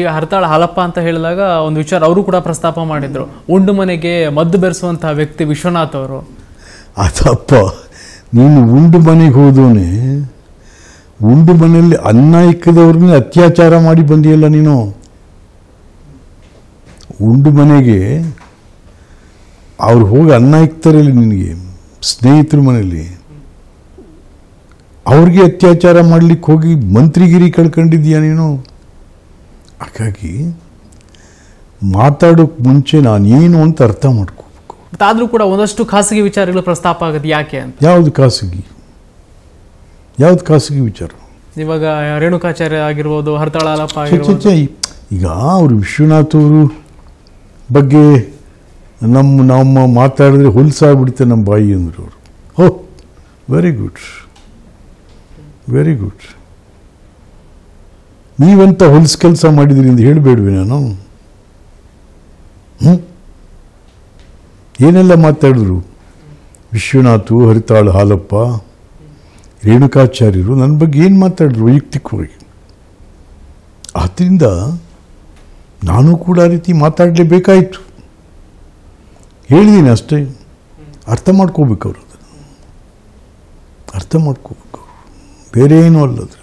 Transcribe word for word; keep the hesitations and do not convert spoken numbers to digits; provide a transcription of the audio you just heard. ಈಗ ಹರ್ತಾಳ ಹಾಲಪ್ಪ ಅಂತ ಹೇಳಿದಾಗ ಒಂದು ವಿಚಾರ ಅವರು ಕೂಡ ಪ್ರಸ್ತಾಪ ಮಾಡಿದ್ರು ಉಂಡು ಮನೆಗೆ ಮದ್ದು ಬೆರೆಸುವಂತ ವ್ಯಕ್ತಿ ವಿಶ್ವನಾಥ್ ಅವರು ಅದಪ್ಪ ನೀನು ಉಂಡು ಮನೆಗೆ ಹೋದೋನೆ ಉಂಡು ಮನೆಯಲ್ಲಿ ಅನ್ನ ಇಕ್ಕದವರನ್ನ ಅತ್ಯಾಚಾರ ಮಾಡಿ ಬಂದಿಯಲ್ಲ ನೀನು ಉಂಡು ಮನೆಗೆ ಅವರು ಹೋಗಿ ಅನ್ನ ಇಕ್ಕತಾರೆ ನಿನಗೆ ಸ್ನೇಹಿತರ ಮನೆಯಲ್ಲಿ ಅವರಿಗೆ ಅತ್ಯಾಚಾರ ಮಾಡಲಿಕ್ಕೆ ಹೋಗಿ ಮಂತ್ರಿಗಿರಿ ಕಳ್ಕೊಂಡಿದ್ದೀಯಾ ನೀನು ಹಾಗಾಗಿ ಮಾತಾಡೋಕೆ ಮುಂಚೆ ನಾನು ಏನು ಅಂತ ಅರ್ಥ ಮಾಡ್ಕೋಬೇಕು ಬಟ್ ಆದರೂ ಕೂಡ ಒಂದಷ್ಟು ಖಾಸಗಿ ವಿಚಾರಗಳು ಪ್ರಸ್ತಾಪ ಆಗುತ್ತೆ ಯಾಕೆ ಅಂತ ಯಾವುದು ಖಾಸಗಿ ಯಾವುದು ಖಾಸಗಿ ವಿಚಾರ ಇವಾಗ ರೇಣುಕಾಚಾರ್ಯ ಆಗಿರಬಹುದು ಹರ್ತಾಳ ಹಾಲಪ್ಪ ಆಗಿರಬಹುದು ಈಗ ಅವರು ವಿಶ್ವನಾಥ್ ಅವರು ಬಗ್ಗೆ ನಮ್ಮ ನಮ್ಮ ಮಾತಾಡಿದ್ರೆ ಹೊಲಸಾಗ್ಬಿಡುತ್ತೆ ನಮ್ಮ ಬಾಯಿ ಅಂದರು ಅವರು ಹೋ ವೆರಿ ಗುಡ್ ವೆರಿ ಗುಡ್ ನೀವಂತ ಹೊಲಸ ಕೆಲಸ ಮಾಡಿದ್ರಿ ಅಂತ ಹೇಳಬೇಡ್ವಿ ನಾನು ಏನೆಲ್ಲ ಮಾತಾಡಿದ್ರು ವಿಶ್ವನಾಥ್ ಹರಿತಾಳ್ ಹಾಲಪ್ಪ ರೇಣುಕಾಚಾರ್ಯರು ನನ್ನ ಬಗ್ಗೆ ಏನು ಮಾತಾಡಿದ್ರು ವೈಯಕ್ತಿಕವಾಗಿ ಆದ್ದರಿಂದ ನಾನು ಕೂಡ ಆ ರೀತಿ ಮಾತಾಡಲೇಬೇಕಾಯಿತು ಹೇಳಿದ್ದೀನಿ ಅಷ್ಟೇ ಅರ್ಥ ಮಾಡ್ಕೋಬೇಕು ಅವರು ಅದನ್ನು ಅರ್ಥ ಮಾಡ್ಕೋಬೇಕು ಬೇರೆ ಏನೂ ಅಲ್ಲದು